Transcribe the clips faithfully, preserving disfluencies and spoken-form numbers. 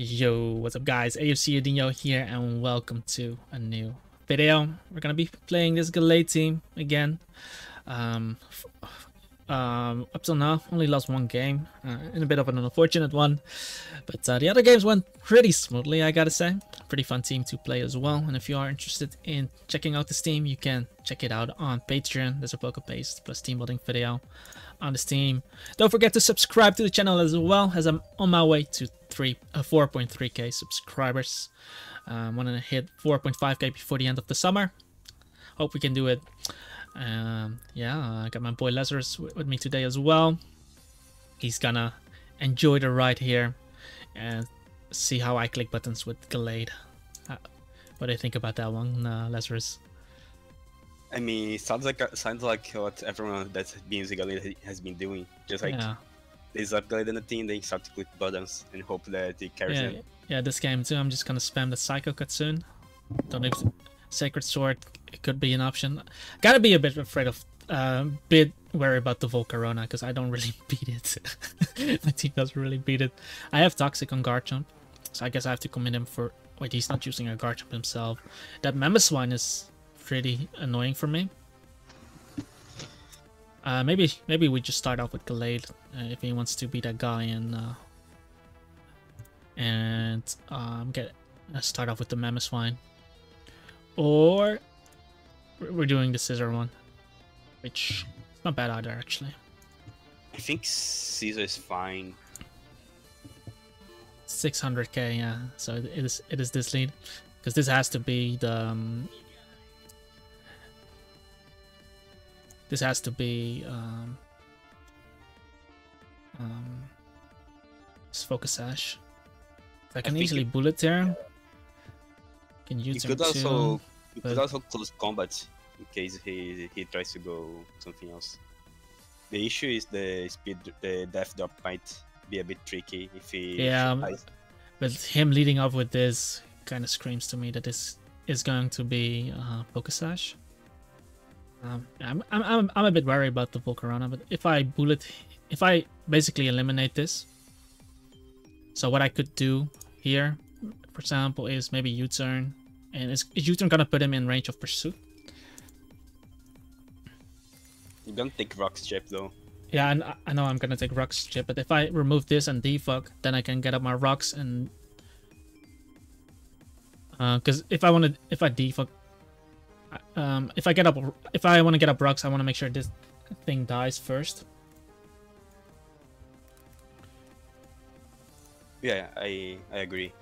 Yo, what's up guys, A F C Adinho here and welcome to a new video. We're gonna be playing this Gallade team again. Um, um, up till now, only lost one game, uh, and a bit of an unfortunate one. But uh, the other games went pretty smoothly, I gotta say. Pretty fun team to play as well. And if you are interested in checking out this team, you can check it out on Patreon. There's a poker-based plus team building video on this team. Don't forget to subscribe to the channel as well, as I'm on my way to four point three K subscribers. Um, want to hit four point five K before the end of the summer. Hope we can do it. Um, yeah, I got my boy Lazarus with me today as well. He's gonna enjoy the ride here and see how I click buttons with Gallade. Uh, what do you think about that one, uh, Lazarus? I mean, it sounds like sounds like what everyone that's been using Gallade has been doing. Just like. Yeah. They start gliding the team, they start to click buttons and hope that it carries yeah, in. Yeah, this game too, I'm just gonna spam the Psycho Cut soon. Don't know if Sacred Sword could be an option. Gotta be a bit afraid of, a uh, bit worried about the Volcarona, because I don't really beat it. My team doesn't really beat it. I have Toxic on Garchomp, so I guess I have to commit him for... Wait, he's not using a Garchomp himself. That Mamoswine is pretty annoying for me. Uh, maybe maybe we just start off with Gallade, uh, if he wants to be that guy, and uh, and um, get uh, start off with the Mamoswine, or we're doing the Scizor one, which is not bad either actually. I think Scizor is fine. six hundred K, yeah. So it is it is this lead, because this has to be the. Um, This has to be um, um, Focus Ash. I can I easily it, bullet there. Can use him could also, too. You could also close combat in case he he tries to go something else. The issue is the speed, the death drop might be a bit tricky if he. Yeah, tries. But him leading off with this kind of screams to me that this is going to be uh, Focus Ash. Um, I'm, I'm I'm I'm a bit worried about the Volcarona, but if I bullet, if I basically eliminate this, so what I could do here, for example, is maybe U-turn, and is, is U-turn gonna put him in range of pursuit? You're gonna take Rock's chip though. Yeah, and I, I know I'm gonna take Rock's chip, but if I remove this and defog, then I can get up my rocks and because uh, if I wanted, if I defog. Um, if I get up, if I want to get up rocks, I want to make sure this thing dies first. Yeah, I I agree.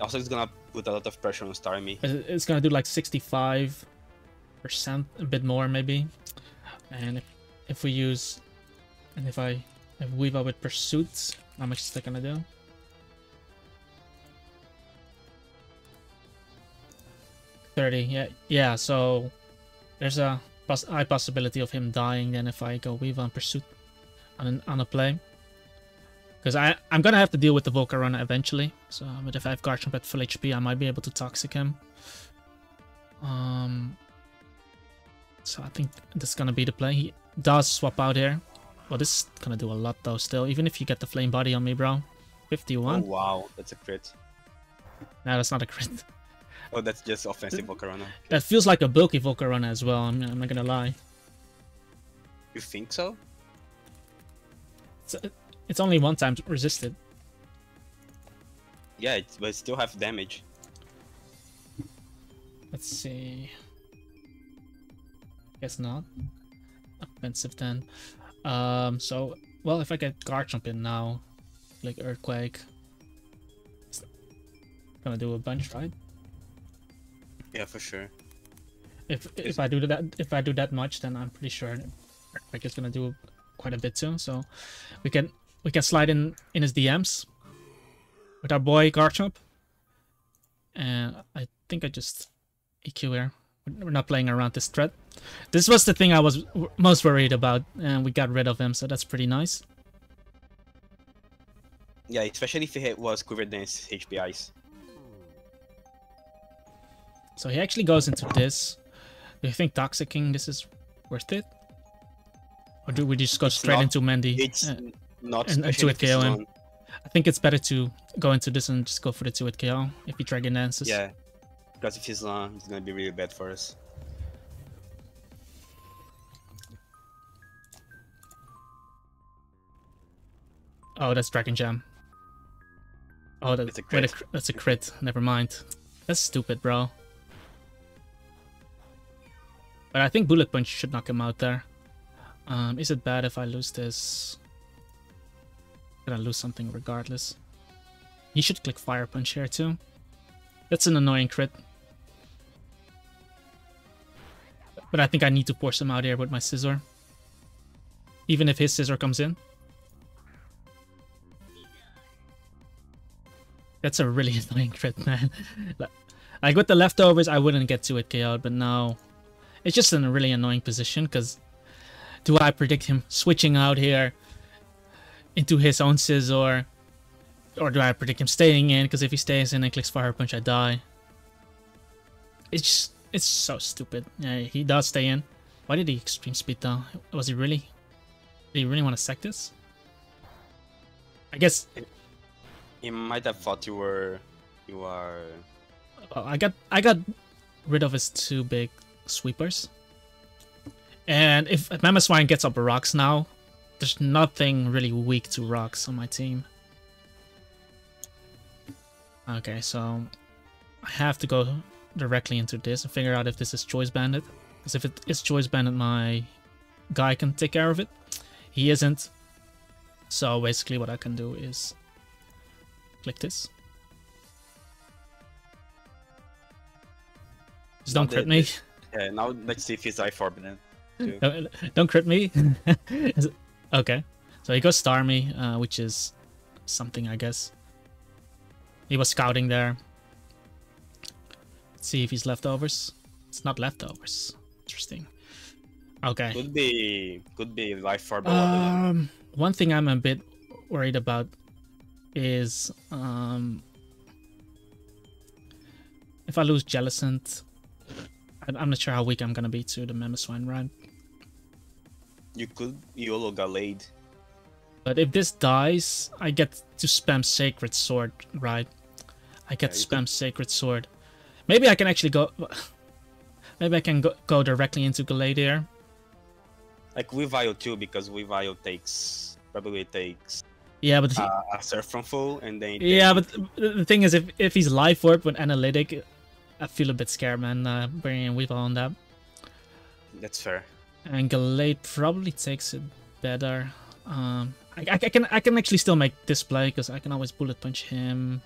Also, it's gonna put a lot of pressure on Starmie. It's gonna do like sixty-five percent, a bit more maybe. And if, if we use, and if I if Weavile with pursuits, how much is that gonna do? thirty, yeah, yeah. So there's a pos high possibility of him dying then if I go Weavile on pursuit on an, on a play, because I I'm gonna have to deal with the Volcarona eventually. So, but if I have Garchomp at full H P, I might be able to toxic him. Um, so I think that's gonna be the play. He does swap out here. Well, this is gonna do a lot though. Still, even if you get the Flame Body on me, bro, fifty-one. Oh, wow, that's a crit. No, that's not a crit. Oh, that's just offensive Volcarona. Okay. That feels like a bulky Volcarona as well, I'm, I'm not gonna lie. You think so? It's, it's only one time resisted. Yeah, it's, but it still have damage. Let's see... Guess not. Offensive then. Um, so, well, if I get Garchomp in now, like Earthquake... It's gonna do a bunch, right? Yeah, for sure. If if I do that, if I do that much, then I'm pretty sure Earthquake is gonna do quite a bit too. So we can we can slide in in his D Ms with our boy Garchomp. And I think I just E Q here. We're not playing around this threat. This was the thing I was most worried about, and we got rid of him. So that's pretty nice. Yeah, especially if it was Quiver Dance H P Ice. So he actually goes into this. Do you think Toxicking this is worth it? Or do we just go it's straight not, into Mandy? It's uh, not. And, and to it K O him. I think it's better to go into this and just go for the two with K O if he Dragon Dances. Yeah, because if he's long, it's going to be really bad for us. Oh, that's Dragon Jam. Oh, that, it's a crit. Wait, a, that's a crit. Never mind. That's stupid, bro. But I think Bullet Punch should knock him out there. Um, is it bad if I lose this? Gonna lose something regardless. He should click Fire Punch here too. That's an annoying crit. But I think I need to force him out here with my Scizor. Even if his Scizor comes in. That's a really annoying crit, man. Like with the leftovers, I wouldn't get to it K O'd, but now it's just in a really annoying position because do I predict him switching out here into his own Scizor, or do I predict him staying in? Because if he stays in and clicks Fire Punch, I die. It's just, it's so stupid. Yeah, he does stay in. Why did he extreme speed down? Was he really? Did he really want to sack this? I guess he might have thought you were, you are. Oh, I got, I got rid of his two big sweepers. And if Mamoswine gets up rocks now, there's nothing really weak to rocks on my team. Okay, so I have to go directly into this and figure out if this is Choice Banded. Because if it is Choice Banded, my guy can take care of it. He isn't. So basically what I can do is click this. Just don't crit me. Yeah, now let's see if he's eye forbidden. Don't, don't crit me. Okay, so he goes Starmie, uh, which is something, I guess. He was scouting there. Let's see if he's leftovers. It's not leftovers. Interesting. Okay. Could be, could be life for below. Um, one thing I'm a bit worried about is um, if I lose Jellicent, I'm not sure how weak I'm gonna be to the Mamoswine, right? You could YOLO Gallade. But if this dies, I get to spam Sacred Sword, right? I get yeah, to spam could. Sacred Sword. Maybe I can actually go... Maybe I can go, go directly into Gallade here. Like Weavile too, because Weavile takes... Probably takes... Yeah, but... He, uh, a Surf from full, and then... Yeah, but the thing is, if, if he's Life Orb with Analytic, I feel a bit scared, man, uh, bringing in Weavile on that. That's fair. And Gallade probably takes it better. Um, I, I, I can I can actually still make this play because I can always Bullet Punch him.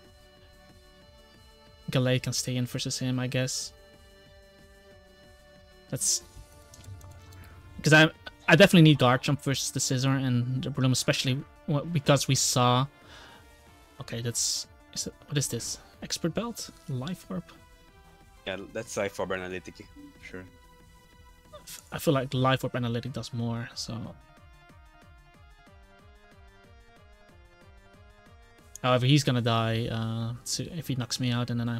Gallade can stay in versus him, I guess. That's because I I definitely need Garchomp versus the Scizor and the Breloom, especially because we saw. Okay, that's is it, what is this? Expert Belt, Life Orb. Yeah, that's Life Orb Analytic. Sure. I feel like Life Orb Analytic does more, so... However, he's gonna die uh, so if he knocks me out, and then I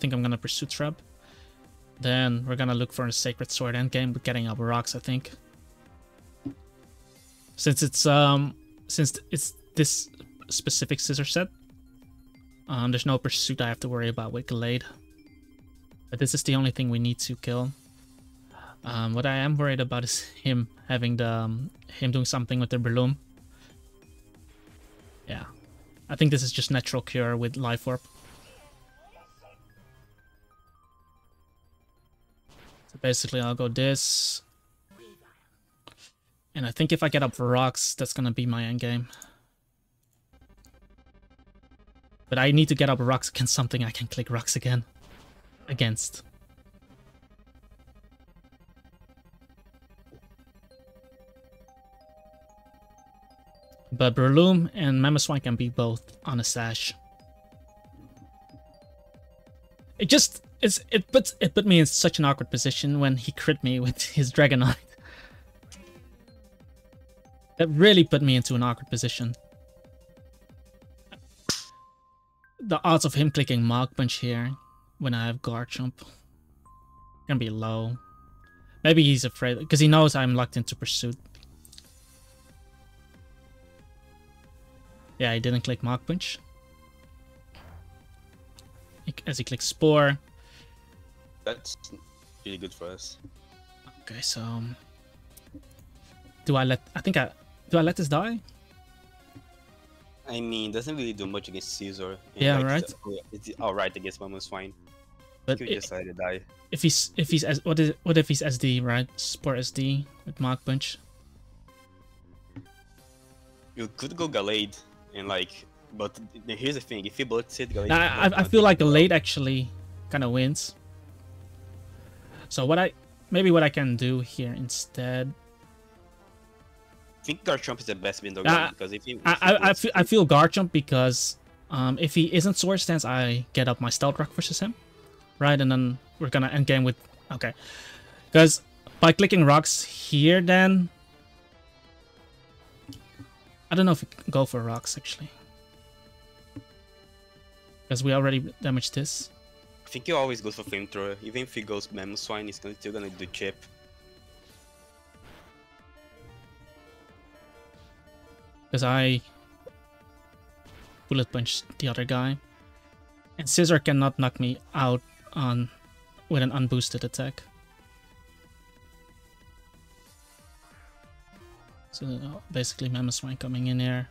think I'm gonna Pursue Trap. Then we're gonna look for a Sacred Sword endgame with getting up rocks, I think. Since it's um, since it's this specific Scizor set, um, there's no Pursuit I have to worry about with Gallade. But this is the only thing we need to kill. Um, what I am worried about is him having the um, him doing something with the Breloom. Yeah, I think this is just natural cure with Life Orb. So basically, I'll go this, and I think if I get up for rocks, that's gonna be my end game. But I need to get up rocks against something I can click rocks again against. But Breloom and Mamoswine can be both on a sash. It just it's, it puts it put me in such an awkward position when he crit me with his Dragonite. That really put me into an awkward position. The odds of him clicking Mach Punch here when I have Garchomp can be low. Maybe he's afraid because he knows I'm locked into Pursuit. Yeah, he didn't click Mach Punch. As he clicks Spore. That's really good for us. Okay, so do I let? I think I do. I let this die. I mean, doesn't really do much against Scizor. Yeah, like, right. It's, it's all right against Mamoswine. But he just let it die. If he's if he's as what is what if he's S D, right? Spore S D with Mach Punch. You could go Gallade and like, but here's the thing: if he blocks it, Gallade. I I feel like Gallade actually kind of wins. So what I maybe what I can do here instead. I think Garchomp is the best window uh, because if he, if I I, I feel I feel Garchomp because um if he isn't Sword Stance, I get up my Stealth Rock versus him, right? And then we're gonna end game with okay, because by clicking rocks here, then I don't know if we can go for rocks actually because we already damaged this. I think he always goes for Flamethrower. Even if he goes Mamoswine, he's still gonna do chip. Because I bullet punch the other guy, and Scizor cannot knock me out on with an unboosted attack. So basically, Mamoswine coming in here.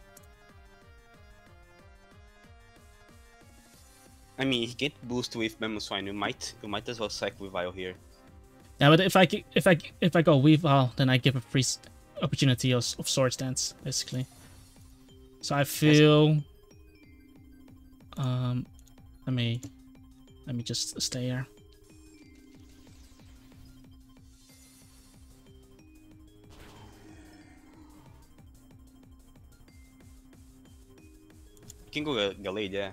I mean, he can't boost with Mamoswine. You might, you might as well sack Weavile here. Yeah, but if I if I if I go Weavile, then I give a free opportunity of, of Sword Stance, basically. So I feel, um, let me, let me just stay here. You can go Gallade, yeah.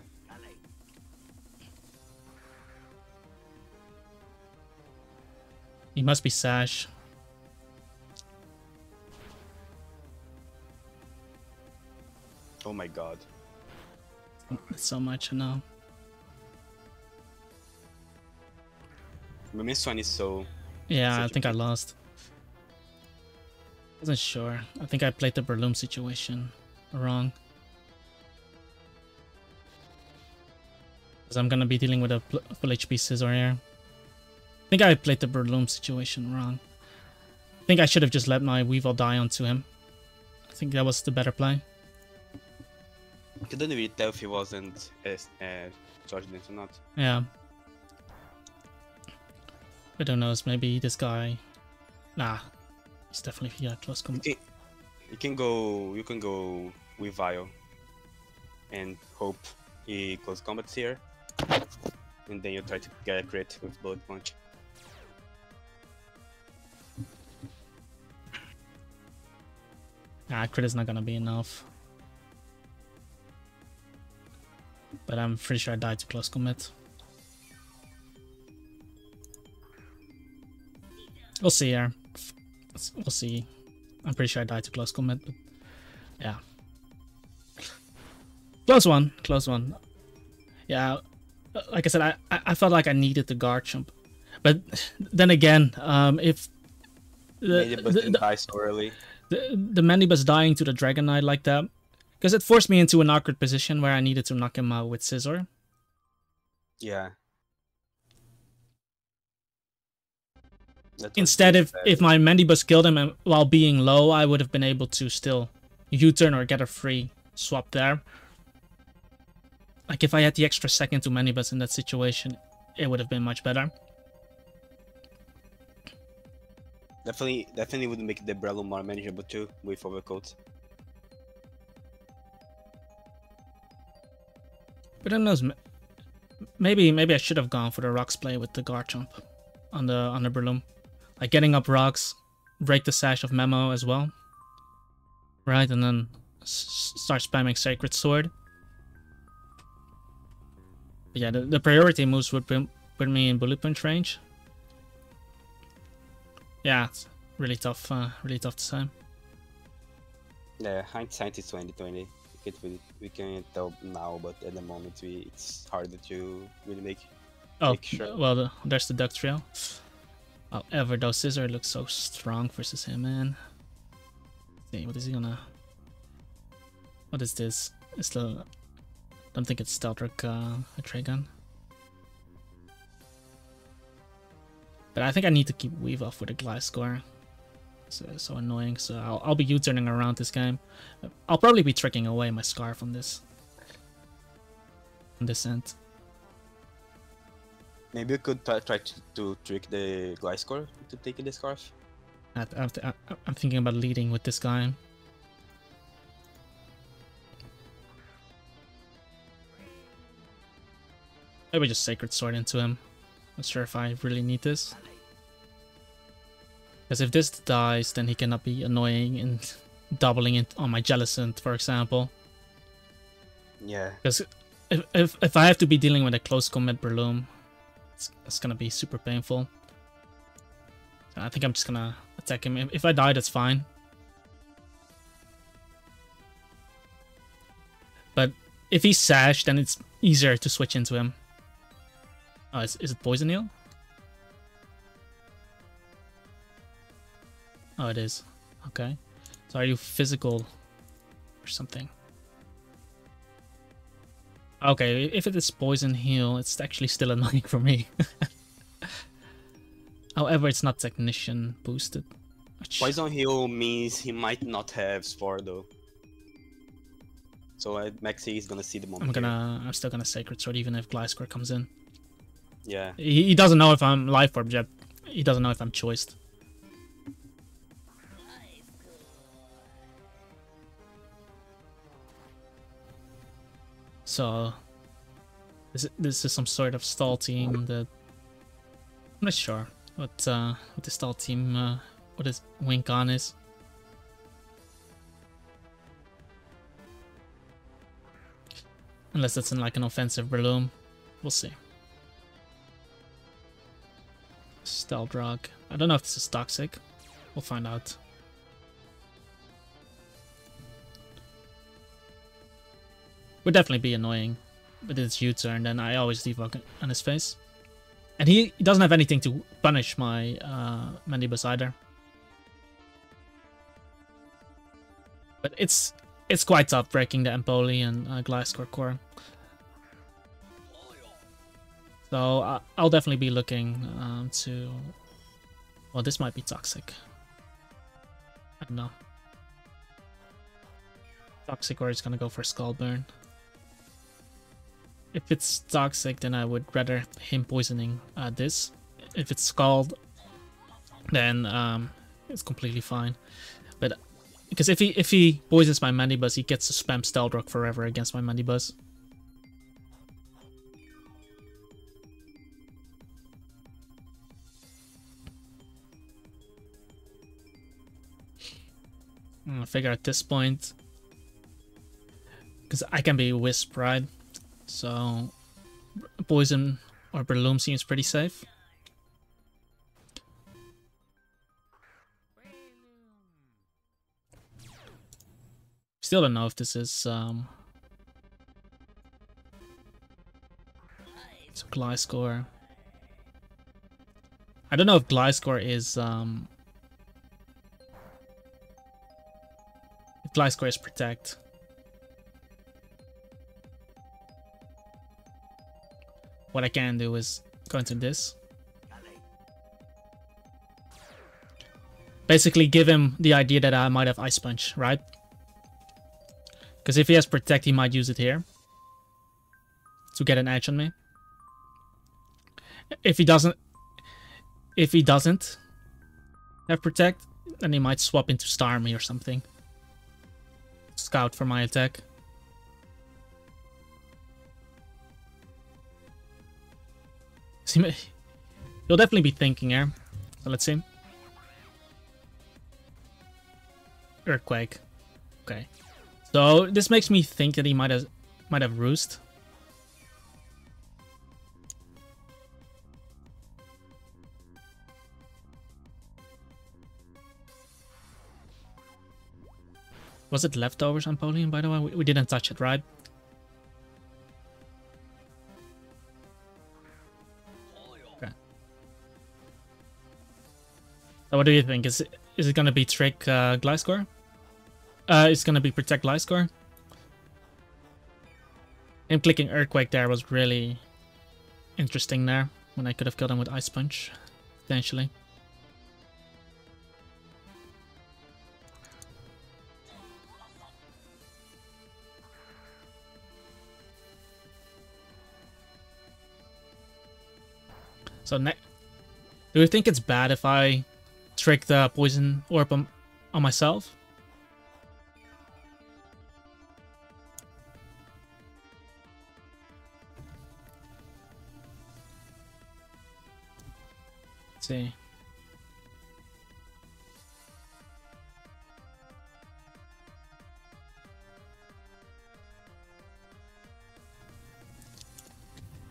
He must be Sash. Oh my god. That's so much, I know. Mamoswine is so... Yeah, I think I lost. Wasn't sure. I think I played the Breloom situation wrong. Because I'm gonna be dealing with a full H P Scizor here. I think I played the Breloom situation wrong. I think I should have just let my Weavile die onto him. I think that was the better play. I couldn't really tell if he wasn't uh, uh, charging it or not. Yeah. I don't know, maybe this guy... Nah. It's definitely yeah, close combat. You can, you can go... You can go Weavile. And hope he close combats here. And then you try to get a crit with Bullet Punch. Nah, crit is not gonna be enough. But I'm pretty sure I died to close combat. We'll see here. We'll see. I'm pretty sure I died to close combat, but yeah. Close one. Close one. Yeah. Like I said, I, I felt like I needed the Garchomp. But then again, um, if... The, the, the, die so early. The, the Mandibuzz dying to the Dragonite like that, because it forced me into an awkward position where I needed to knock him out with Scizor. Yeah. That's Instead, if, if my Mandibuzz killed him and while being low, I would have been able to still U-turn or get a free swap there. Like, if I had the extra second to Mandibuzz in that situation, it would have been much better. Definitely, definitely would make the Breloom more manageable too, with Overcoat. But then those, maybe maybe I should have gone for the rocks play with the Garchomp on the on the Breloom, like getting up rocks, break the sash of Memo as well, right, and then s start spamming Sacred Sword. But yeah, the, the priority moves would put me in bullet punch range. Yeah, it's really tough, uh, really tough to say. Yeah, hindsight is twenty twenty. It we, we can tell now, but at the moment we, it's harder to really make, oh, make sure. Well, the, there's the Dugtrio. However, though, Scizor looks so strong versus him, man. Let's see, what is he gonna... What is this? It's still, don't think it's Steldrick uh, Hydreigon. But I think I need to keep Weavile for the Gliscor. It's uh, so annoying, so I'll, I'll be U-turning around this game. I'll probably be tricking away my Scarf on this. On this end. Maybe you could try, try to, to trick the Gliscor to taking the Scarf. I, I, I, I'm thinking about leading with this guy. Maybe just Sacred Sword into him. Not sure if I really need this. Because if this dies, then he cannot be annoying and doubling it on my Jellicent, for example. Yeah. Because if, if, if I have to be dealing with a close combat Breloom, it's, it's going to be super painful. So I think I'm just going to attack him. If, if I die, that's fine. But if he's sashed, then it's easier to switch into him. Oh, is, is it Poison Eel? Oh, it is. Okay. So are you physical or something? Okay, if it is Poison Heal, it's actually still annoying for me. However, it's not Technician boosted. Poison Heal means he might not have Spore though. So uh, Maxi is gonna see the moment. I'm gonna, I'm still gonna Sacred Sword even if Gliscor comes in. Yeah. He, he doesn't know if I'm Life Orb yet. He doesn't know if I'm Choiced. So this, this is some sort of stall team that I'm not sure what uh, what the stall team uh, what this wink on is. Unless that's in like an offensive Breloom, we'll see. Steldrog. I don't know if this is toxic. We'll find out. Would definitely be annoying, but it's U-turn, then I always debug on his face. And he doesn't have anything to punish my uh, Mandibuzz either. But it's it's quite tough breaking the Empoleon uh, Gliscor core. So uh, I'll definitely be looking um, to... Well, this might be toxic. I don't know. Toxic, or it's gonna go for Skull Burn. If it's toxic, then I would rather him poisoning uh, this. If it's scald, then um, it's completely fine. But because if he if he poisons my Mandibuzz, he gets to spam Steldrock forever against my Mandibuzz. I figure at this point, because I can be Wisp, right? So, Poison or Breloom seems pretty safe. Still don't know if this is um, it's Gliscor. I don't know if Gliscor is um, if Gliscor is Protect. What I can do is go into this. Basically give him the idea that I might have Ice Punch, right? Because if he has Protect, he might use it here to get an edge on me. If he doesn't, if he doesn't have Protect, then he might swap into Starmie or something. Scout for my attack. You'll definitely be thinking here. So let's see. Earthquake. Okay. So this makes me think that he might have might have Roost. Was it Leftovers on Empoleon, by the way? We, we didn't touch it, right? So what do you think? Is it, is it gonna be Trick uh, Gliscor? Uh, it's gonna be Protect Gliscor? Him clicking Earthquake there was really interesting there, when I could have killed him with Ice Punch, potentially. So next, do we think it's bad if I trick the poison orb on, on myself? Let's see.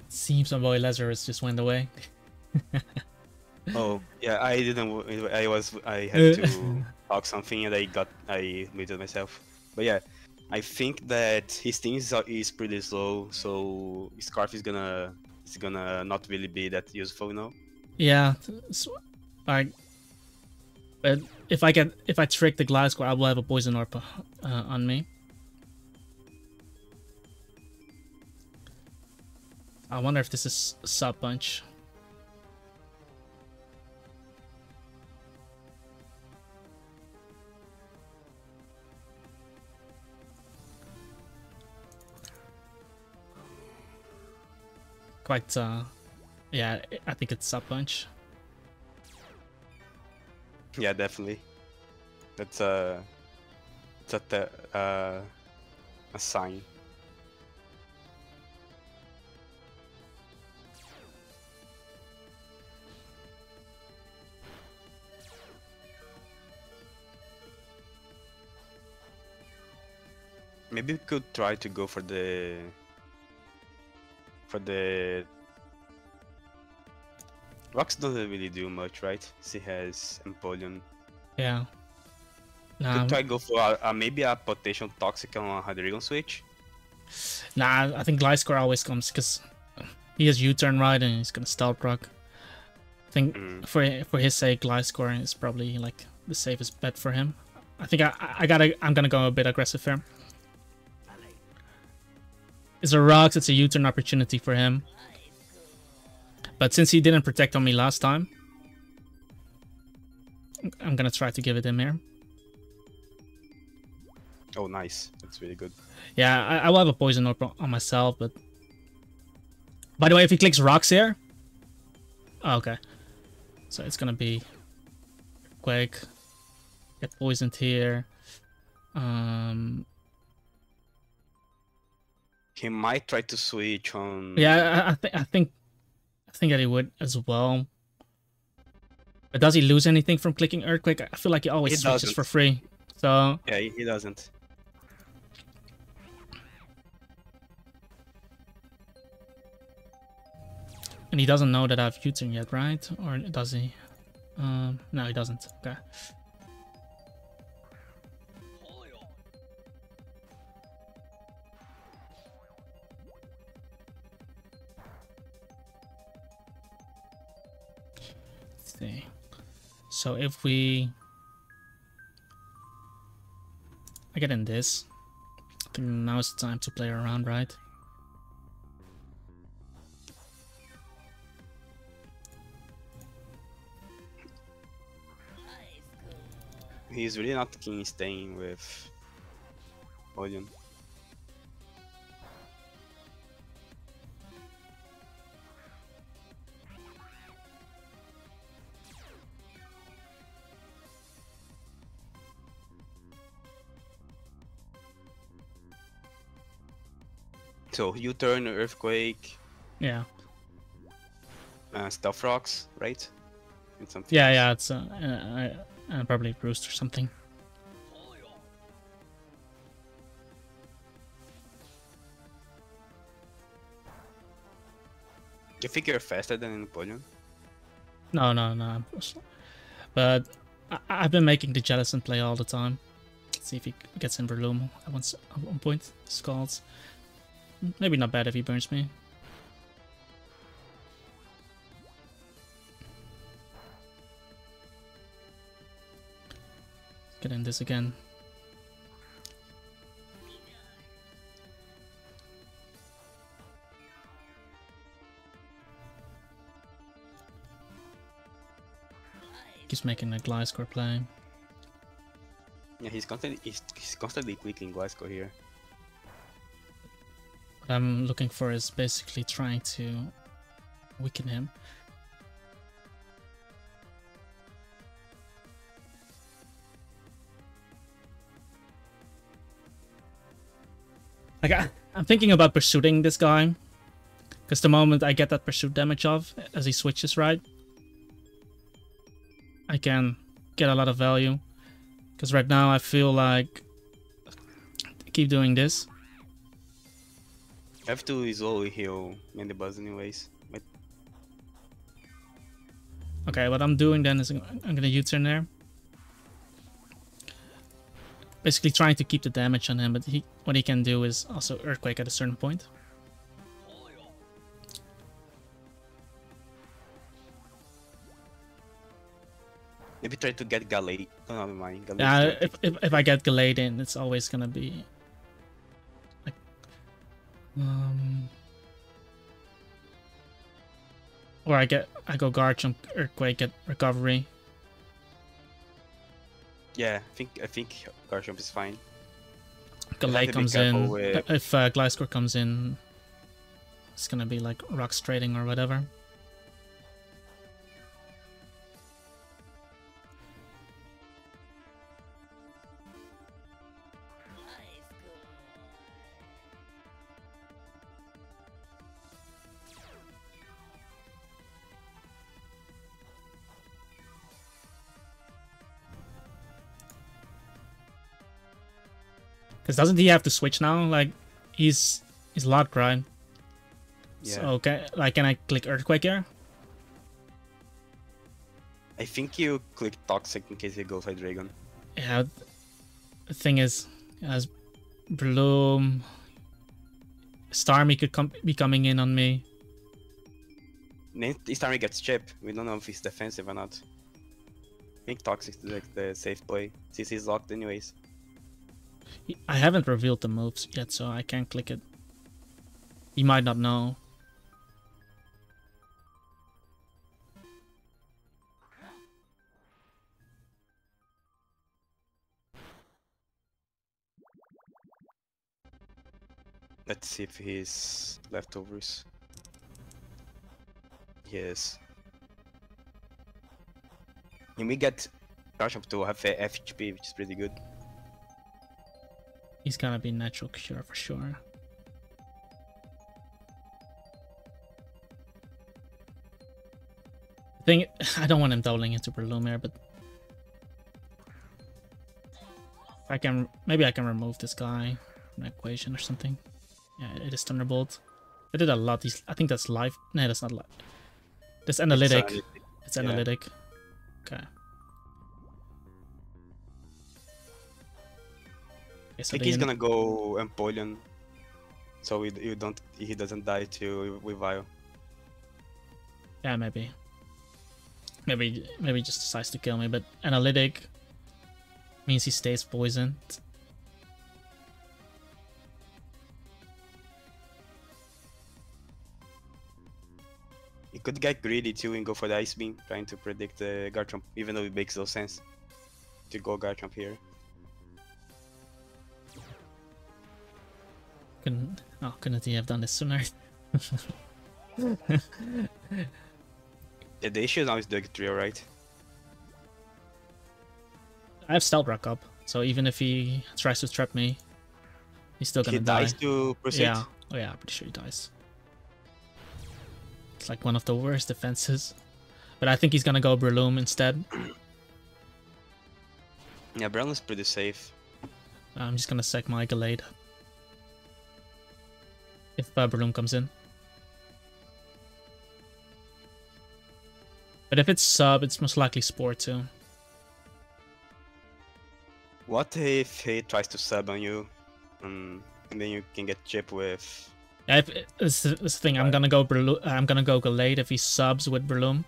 Seems my boy Lazarus just went away. Oh yeah, I didn't. I was. I had to talk something, and I got. I muted myself. But yeah, I think that his team is, is pretty slow, so Scarf is gonna. It's gonna not really be that useful, you know. Yeah, so, I. But if I get, if I trick the Gliscor, I will have a poison orb uh, on me. I wonder if this is sub punch. Quite, uh, yeah, I think it's Sub Punch. Yeah, definitely. That's a, that's a, uh, a sign. Maybe we could try to go for the. For the... Rocks doesn't really do much, right? She has Empoleon. Yeah. Nah, could try go for a, a, maybe a potential Toxic on a Hydreigon switch? Nah, I think Gliscor always comes because he has U-turn right and he's gonna Stealth Rock. I think mm. for for his sake, Gliscor is probably like the safest bet for him. I think I I gotta I'm gonna go a bit aggressive here. It's a Rocks, it's a U-turn opportunity for him. But since he didn't protect on me last time, I'm gonna try to give it him here. Oh, nice. That's really good. Yeah, I, I will have a Poison Orb on myself, but... By the way, if he clicks Rocks here... Oh, okay. So it's gonna be... Quake. Get poisoned here. Um... He might try to switch on. Yeah, I, I think I think I think that he would as well. But does he lose anything from clicking Earthquake? I feel like he always he switches doesn't. for free. So yeah, he doesn't. And he doesn't know that I've U-turn yet, right? Or does he? Um, no, he doesn't. Okay. So if we, I get in this, I think now it's time to play around, right? He's really not keen staying with Orion. So you turn Earthquake. Yeah. Uh, Stealth Rocks, right? And something yeah, else. yeah, it's uh, uh, uh, probably Roost or something. You think you're faster than Empoleon? No, no, no. But I I've been making the Jellicent play all the time. Let's see if he gets in Breloom at once at one point. Scalds. Maybe not bad if he burns me. Let's get in this again. Keeps making a Gliscor play. Yeah, he's constantly he's, he's constantly clicking Gliscor here. What I'm looking for is basically trying to weaken him. Like I, I'm thinking about pursuing this guy, because the moment I get that pursuit damage off as he switches right, I can get a lot of value. Because right now I feel like I keep doing this. I have to slowly heal Mandibuzz anyways. But... okay, what I'm doing then is I'm gonna U-turn there. Basically trying to keep the damage on him, but he, what he can do is also Earthquake at a certain point. Maybe try to get Gallade. Oh, never mind. Gallade yeah, if, if, if I get Gallade in, it's always gonna be... like, um, or I get, I go Garchomp, Earthquake, get Recovery. Yeah, I think I think Garchomp is fine. Gallade comes in. With... If uh, Gliscor comes in, it's gonna be like Rock Trading or whatever. Doesn't he have to switch now? Like, he's he's locked, right? Yeah. So, okay, like, can I click Earthquake here? I think you click Toxic in case it goes Hydreigon. Yeah. The thing is, as Breloom, Starmie could come be coming in on me. Starmie gets chipped. We don't know if he's defensive or not. I think Toxic is like the safe play since he's locked, anyways. I haven't revealed the moves yet, so I can't click it. He might not know. Let's see if he's leftovers. Yes. And we get Garchomp to have a F H P, which is pretty good. He's gonna be natural cure for sure. I think I don't want him doubling into Breloom, but I can maybe I can remove this guy from the equation or something. Yeah, it is Thunderbolt. I did a lot. These I think that's life. No, that's not life. That's analytic. It's, uh, it's yeah. analytic. Okay. I think he's gonna go Empoleon, so we, you don't he doesn't die to Weavile. Yeah, maybe. Maybe maybe he just decides to kill me, but analytic means he stays poisoned. He could get greedy too and go for the Ice Beam, trying to predict the Garchomp, even though it makes no sense to go Garchomp here. Couldn't, oh, couldn't he have done this sooner? Yeah, the issue now is Dugtrio, right? I have Stealth Rock up, so even if he tries to trap me, he's still gonna he die. He dies to proceed? Yeah, oh, yeah, I'm pretty sure he dies. It's like one of the worst defenses. But I think he's gonna go Breloom instead. Yeah, Breloom's pretty safe. I'm just gonna sack my Gallade. If uh, Breloom comes in. But if it's sub, it's most likely Spore too. What if he tries to sub on you? Um, and then you can get chipped with... Yeah, if, it's, it's the thing, I'm gonna go Breloom, I'm gonna go Gallade. If he subs with Breloom,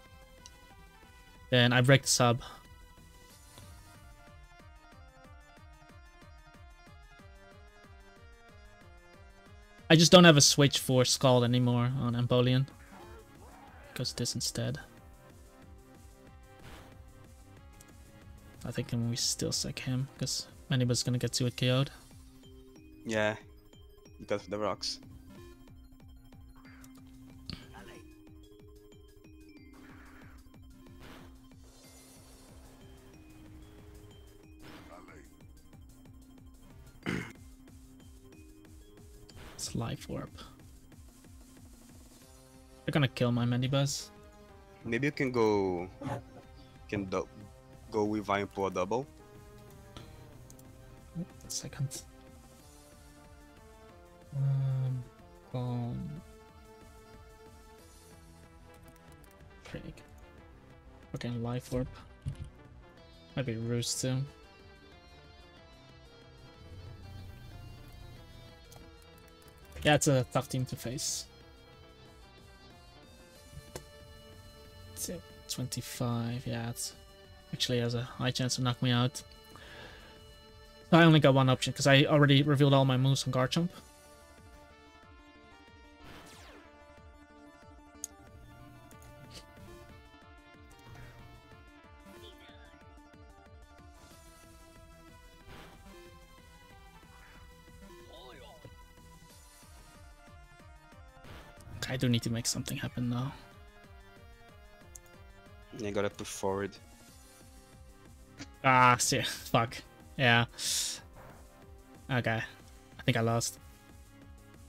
then I break the sub. I just don't have a switch for Scald anymore on Empoleon. Goes this instead. I think then we still sack him, because Mandibuzz is gonna get to it K O'd. Yeah, because of the rocks. It's Life Orb. They're gonna kill my Mandibuzz. Maybe you can go... can do go with Weavile for a double. Wait a second. Um, um... Frig. Okay, Life Orb. Might be Roost too. Yeah, it's a tough team to face. twenty-five, yeah, it actually has a high chance to knock me out. I only got one option, because I already revealed all my moves on Garchomp. I do need to make something happen now. You gotta push forward. Ah, see, fuck. Yeah. Okay. I think I lost.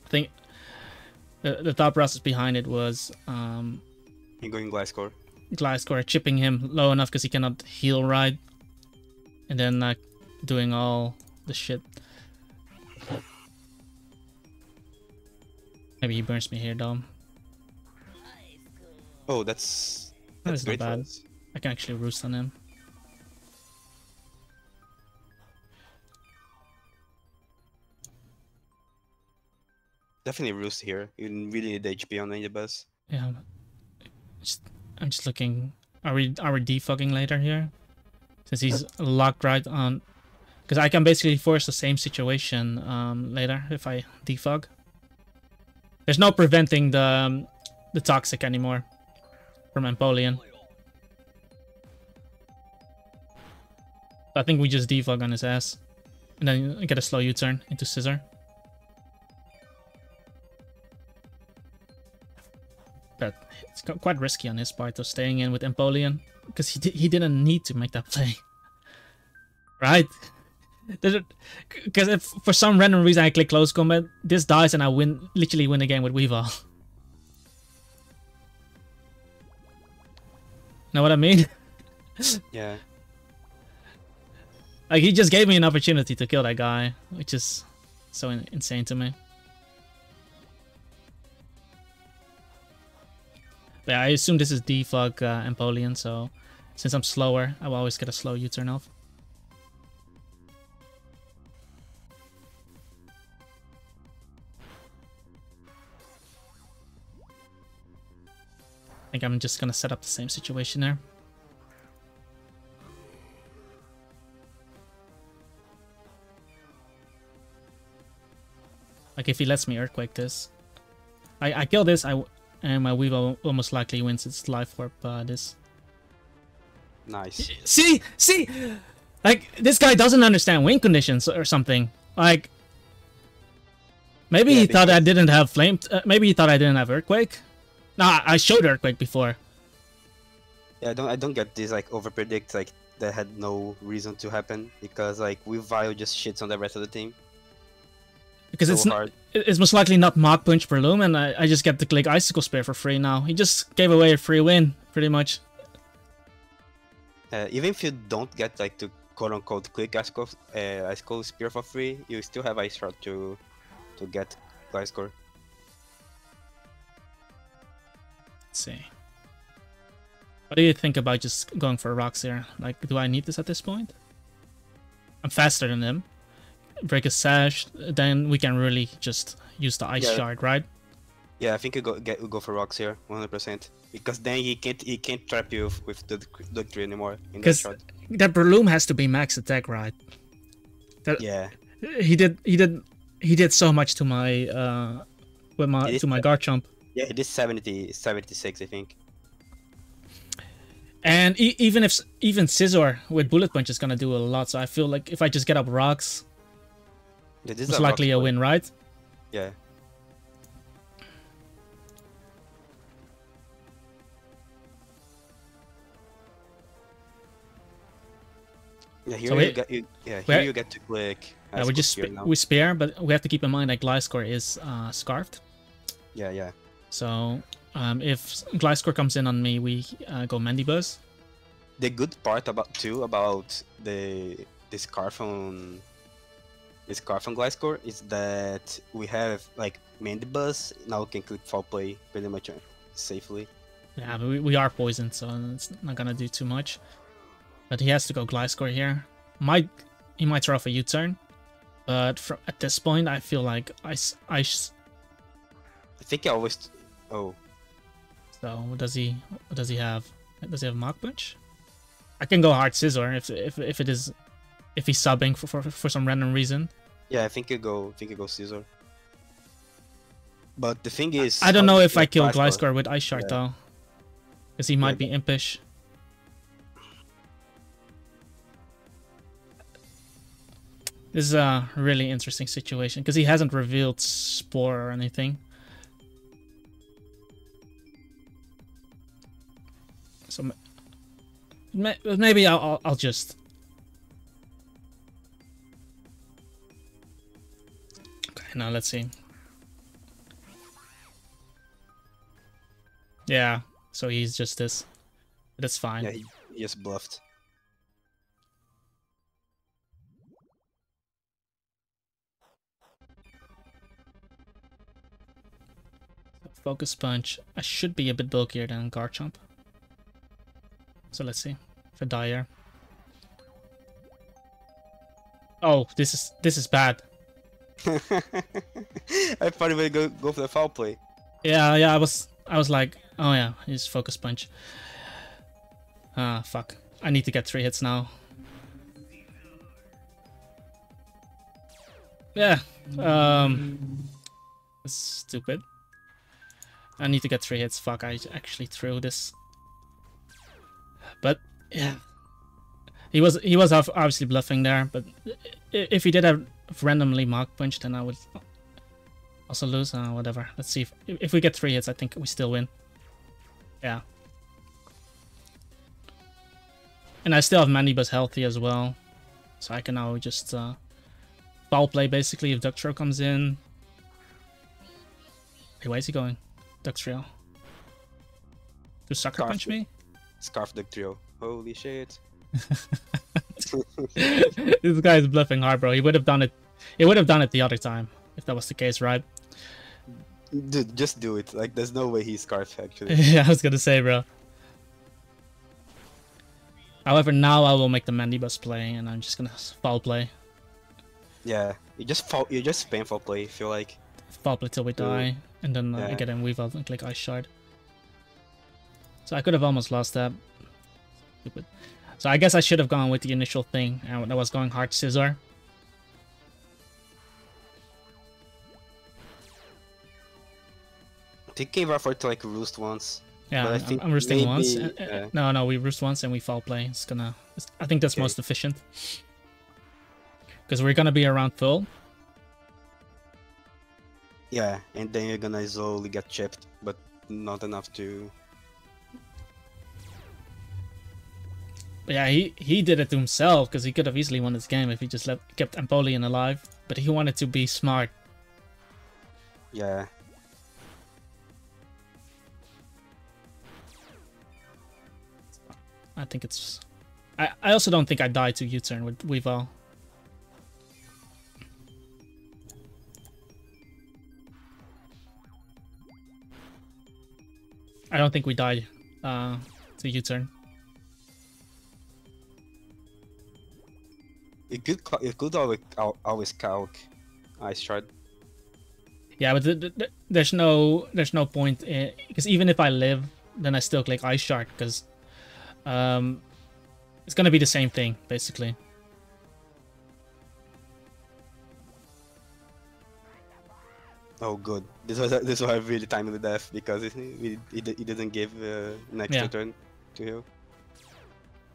I think the, the thought process behind it was... Um, You're going Gliscor. Gliscor, chipping him low enough because he cannot heal right. And then uh, doing all the shit. Maybe he burns me here, Dom. Oh, that's... That's not bad. I can actually roost on him. Definitely roost here. You really need H P on Mandibuzz. Yeah. I'm just, I'm just looking. Are we are we defogging later here? Since he's locked right on, because I can basically force the same situation um, later if I defog. There's no preventing the um, the toxic anymore. From Empoleon. I think we just defog on his ass. And then get a slow U-turn into Scizor. But it's quite risky on his part of staying in with Empoleon. Because he, di he didn't need to make that play. Right? Because if for some random reason I click close combat, this dies and I win, literally win the game with Weavile. Know what I mean? Yeah. Like, he just gave me an opportunity to kill that guy, which is so in insane to me. But yeah, I assume this is defog uh, Empoleon, so since I'm slower, I will always get a slow U-turn off. I think I'm just gonna set up the same situation there. Like if he lets me Earthquake this, I I kill this, I and my Weavile will most likely wins its Life Orb. Uh, this. Nice. See, see, like this guy doesn't understand win conditions or something. Like maybe yeah, he thought I didn't have flame. Uh, maybe he thought I didn't have Earthquake. Nah, I showed Earthquake before. Yeah, I don't, I don't get this like overpredict like that had no reason to happen because like Weavile just shits on the rest of the team. Because so it's hard. It's most likely not Mach Punch Breloom, and I, I just get to click Icicle Spear for free now. He just gave away a free win, pretty much. Uh, even if you don't get like to quote unquote click Icicle, uh, Icicle Spear for free, you still have Ice Shroud to to get Gliscor. Let's see. What do you think about just going for rocks here? Like, do I need this at this point? I'm faster than him. Break a sash, then we can really just use the ice yeah. shard, right? Yeah, I think you go get you go for rocks here, one hundred percent. Because then he can't he can't trap you with the Dugtrio anymore. Because that, that Breloom has to be max attack, right? That, yeah. He did he did he did so much to my uh with my it to my Garchomp. Yeah, it is seventy, seventy-six, I think. And e even if even Scizor with Bullet Punch is gonna do a lot, so I feel like if I just get up rocks, yeah, it's likely rock a win, right? Yeah. Yeah, here, so you, we, get, you, yeah, here you get to click. Yeah, we just spe now. we spear, but we have to keep in mind that Gliscor is uh, scarfed. Yeah, yeah. So um, if Gliscor comes in on me, we uh, go Mandibuzz. The good part about too about the the scarf on the scarf on Gliscor is that we have like Mandibuzz now can click foul play pretty much safely. Yeah, but we, we are poisoned, so it's not gonna do too much. But he has to go Gliscor here. Might he might throw off a U-turn, but for, at this point I feel like I I, I think I always oh. So does he? What does he have? Does he have Mach Punch? I can go hard Scizor if if if it is if he's subbing for for, for some random reason. Yeah, I think you go. I think you go Scizor. But the thing is, I, I don't know if I kill Gliscor with Ice Shard yeah. though, because he might yeah. be impish. This is a really interesting situation because he hasn't revealed Spore or anything. So maybe I'll, I'll just. Okay, now let's see. Yeah, so he's just this. That's fine. Yeah, he, he just bluffed. Focus Punch. I should be a bit bulkier than Garchomp. So let's see if I die here. Oh, this is this is bad. I thought he would go go for the foul play. Yeah, yeah, I was I was like, oh yeah, he's Focus Punch. Ah, uh, fuck. I need to get three hits now. Yeah. Um, that's stupid. I need to get three hits. Fuck, I actually threw this. But yeah, he was he was obviously bluffing there. But if he did have randomly Mach Punch, then I would also lose. Uh, whatever. Let's see if if we get three hits. I think we still win. Yeah. And I still have Mandibuzz healthy as well, so I can now just uh, foul play basically if Dugtrio comes in. Hey, where is he going? Dugtrio. Do Sucker Scarf Punch me? Scarf Dugtrio. Holy shit. This guy is bluffing hard, bro. He would have done it. He would have done it the other time if that was the case, right? Dude, just do it. Like, there's no way he's Scarf, actually. Yeah, I was gonna say, bro. However, now I will make the Mandibuzz play, and I'm just gonna foul play. Yeah, you just foul. You just spam foul play. I feel like. Foul play till we die. Ooh. And then uh, yeah. I get in Weavile and click Ice Shard. So I could have almost lost that. Stupid. So I guess I should have gone with the initial thing. And I was going hard Scizor. I think Cave offered to like roost once. Yeah, but I think I'm, I'm roosting maybe, once. Yeah. No, no, we roost once and we foul play. It's gonna. It's, I think that's okay. Most efficient. Because we're gonna be around full. Yeah, and then you're gonna slowly get chipped, but not enough to. But yeah, he he did it to himself because he could have easily won this game if he just left, kept Empoleon alive. But he wanted to be smart. Yeah. I think it's. I I also don't think I die to U-turn with Weavile. I don't think we die uh, to U-turn. It could, it could always, always calc Ice Shard. Yeah, but the, the, there's no there's no point in, because even if I live, then I still click Ice Shard because um, it's gonna be the same thing basically. Oh good, this was a, this was a really timely death because it, it, it, it doesn't give uh, an extra yeah. turn to heal.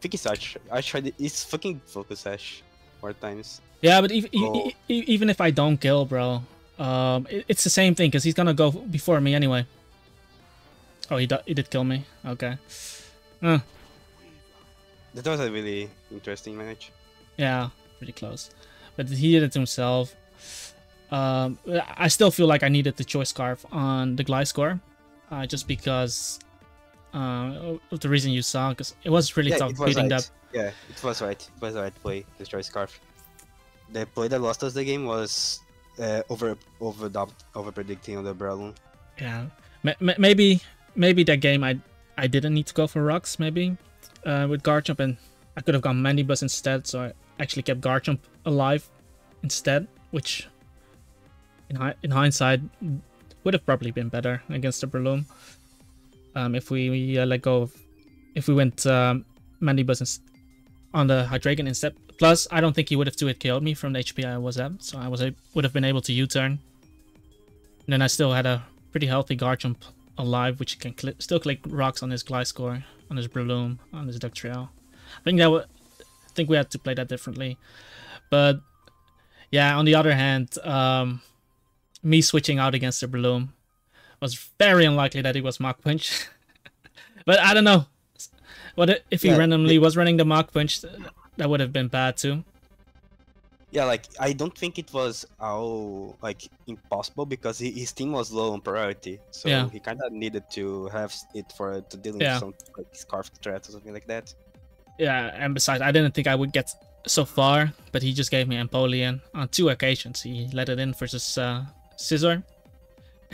think it's Ash. I tried it. It's fucking Focus Ash more times. Yeah, but even, oh. e even if I don't kill, bro, um, it, it's the same thing because he's gonna go before me anyway. Oh, he, he did kill me. Okay. Uh. That was a really interesting match. Yeah, pretty close. But he did it to himself. Um, I still feel like I needed the Choice Scarf on the Gliscor, uh, just because uh, of the reason you saw, because it was really yeah, tough was beating right. that. Yeah, it was right. It was the right play, the Choice Scarf. The play that lost us the game was uh, over over over predicting on the Breloom. Yeah, M maybe maybe that game I I didn't need to go for rocks maybe uh, with Garchomp, and I could have gone Mandibuzz instead. So I actually kept Garchomp alive instead, which. In, hi in hindsight, would have probably been better against the Breloom. Um, if we, we uh, let go of... If we went um, Mandibuzz on the Hydreigon instead. Plus, I don't think he would have two hit killed me from the H P I was at. So I was would have been able to U-turn. And then I still had a pretty healthy Garchomp alive, which can cl still click rocks on his Gliscor, on his Breloom, on his Dugtrio. I think that I think we had to play that differently. But, yeah, on the other hand... Um, me switching out against the Breloom was very unlikely that it was Mach Punch. But I don't know. What if he yeah, randomly it, was running the Mach Punch? That would have been bad too. Yeah, like I don't think it was oh, like impossible because he, his team was low on priority, so yeah. he kind of needed to have it for to deal with yeah. some like scarf threat or something like that. Yeah, and besides, I didn't think I would get so far, but he just gave me Empoleon on two occasions. He let it in versus. Uh, Scizor,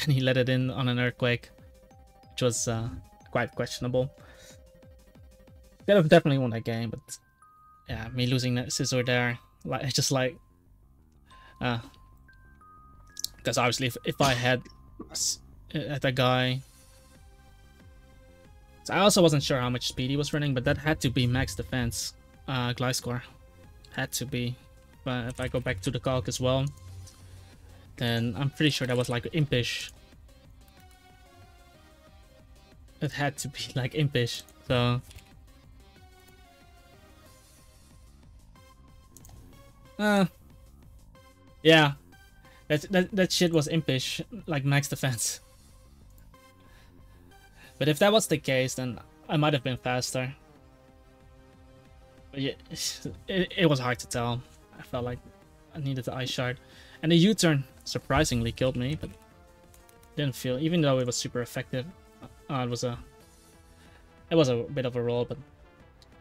and he let it in on an Earthquake, which was uh, quite questionable. Could have definitely won that game, but yeah, me losing that Scizor there, like it's just like, uh, because obviously if, if I had uh, that guy, so I also wasn't sure how much speed he was running, but that had to be max defense, uh, Gliscor, had to be. But if I go back to the calc as well. Then I'm pretty sure that was like impish. It had to be like impish, so. Uh, yeah, that, that, that shit was impish, like max defense. But if that was the case, then I might have been faster. But yeah, it, it was hard to tell. I felt like I needed the Ice Shard. And the U-turn surprisingly killed me, but didn't feel, even though it was super effective, uh, it was a it was a bit of a roll, but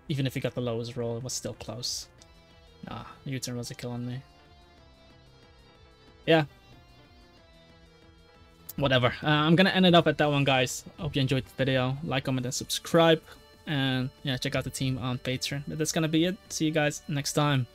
even if he got the lowest roll, it was still close. Nah, the U-turn was a kill on me. Yeah. Whatever. Uh, I'm gonna end it up at that one, guys. Hope you enjoyed the video. Like, comment, and subscribe. And yeah, check out the team on Patreon. But that's gonna be it. See you guys next time.